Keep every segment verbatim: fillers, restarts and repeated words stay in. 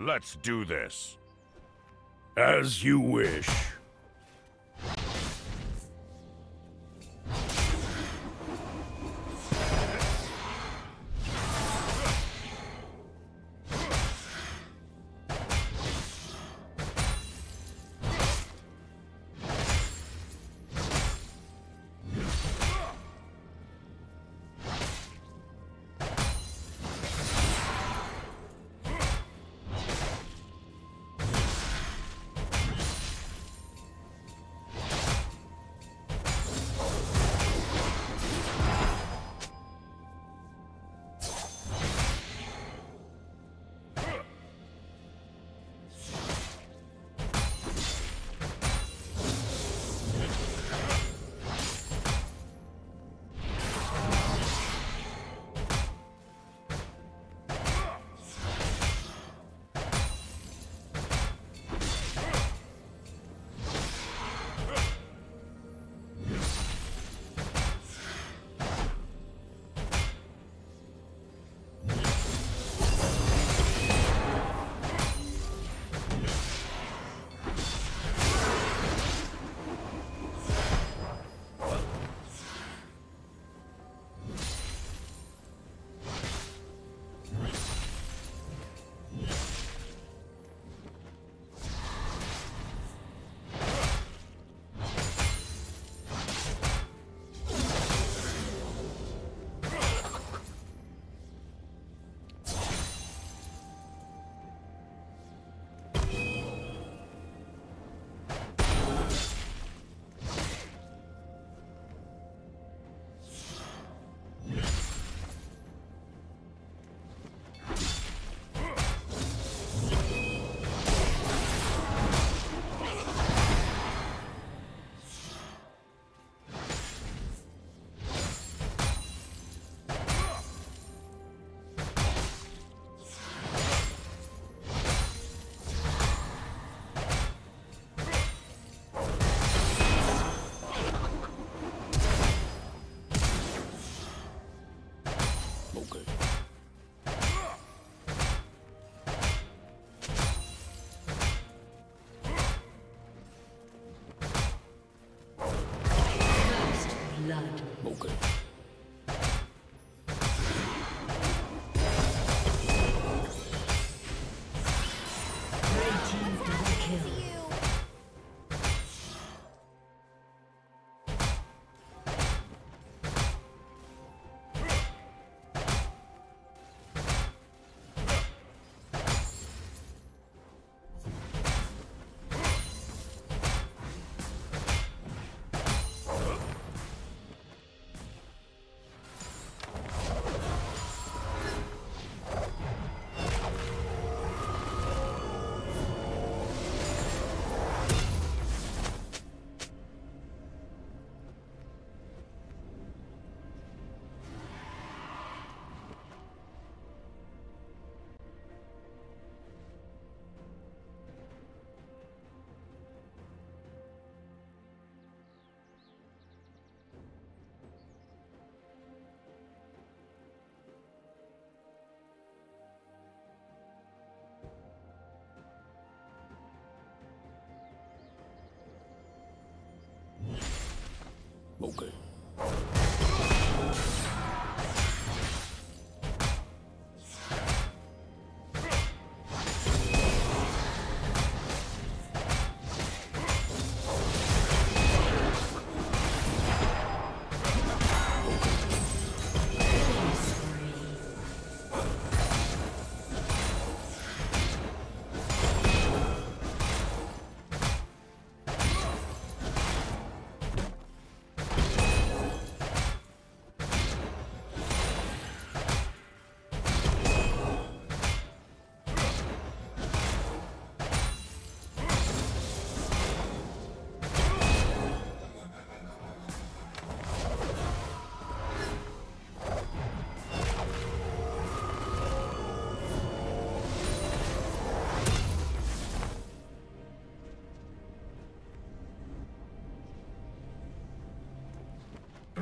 Let's do this. As you wish. Okay.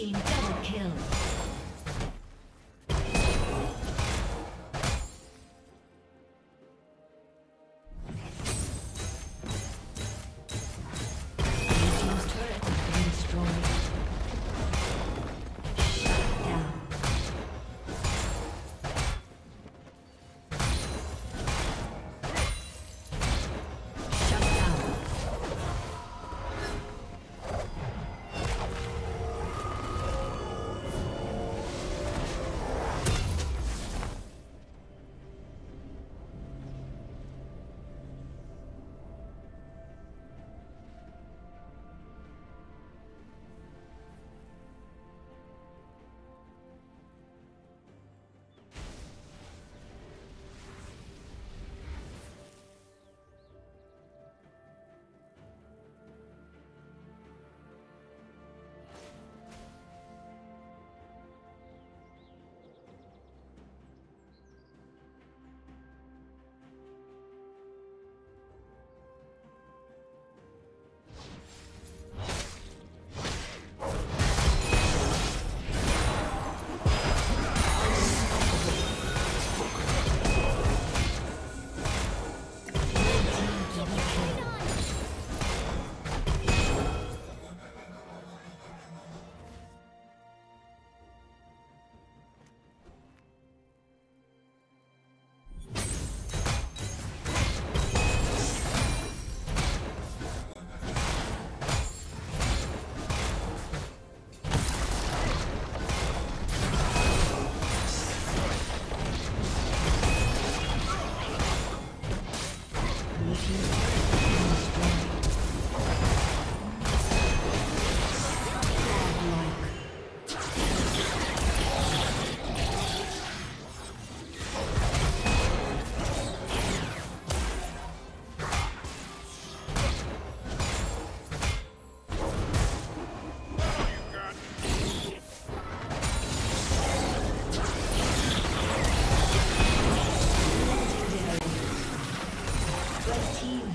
team double kill.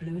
Blue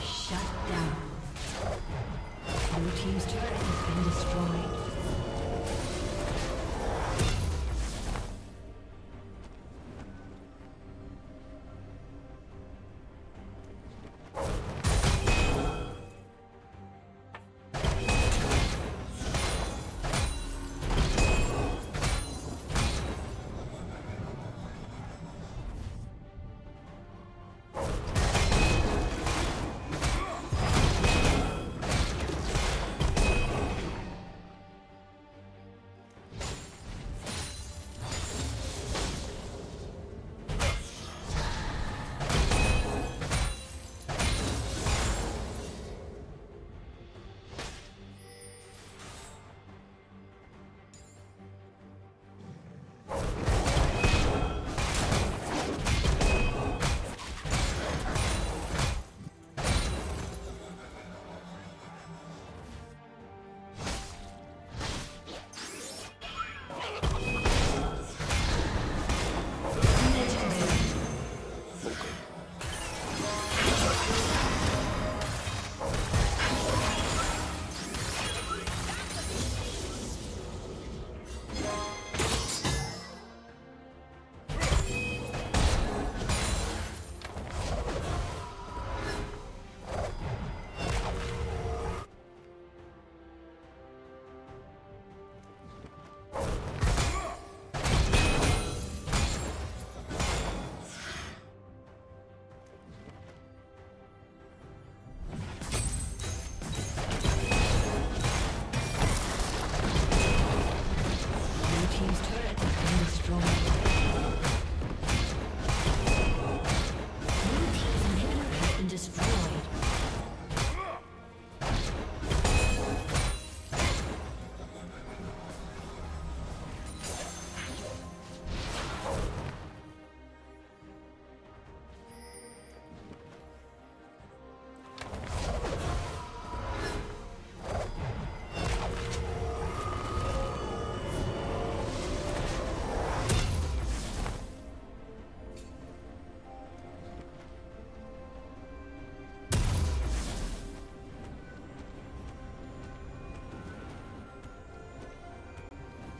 Shut down. Blue team's turret has been destroyed.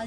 A